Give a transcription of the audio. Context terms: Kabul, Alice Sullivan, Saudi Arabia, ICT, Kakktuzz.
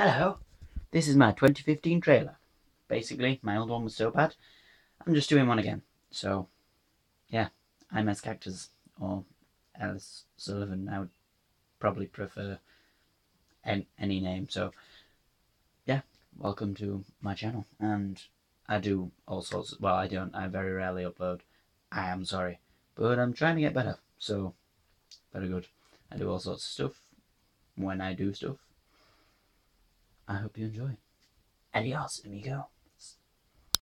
Hello, this is my 2015 trailer. Basically, my old one was so bad, I'm just doing one again. So, yeah, I'm as Kakktuzz, or Alice Sullivan. I would probably prefer any name. So, yeah, welcome to my channel. And I do all sorts of, well, I don't, I very rarely upload. I am sorry, but I'm trying to get better. So, very good. I do all sorts of stuff when I do stuff. I hope you enjoy. Adios, amigo.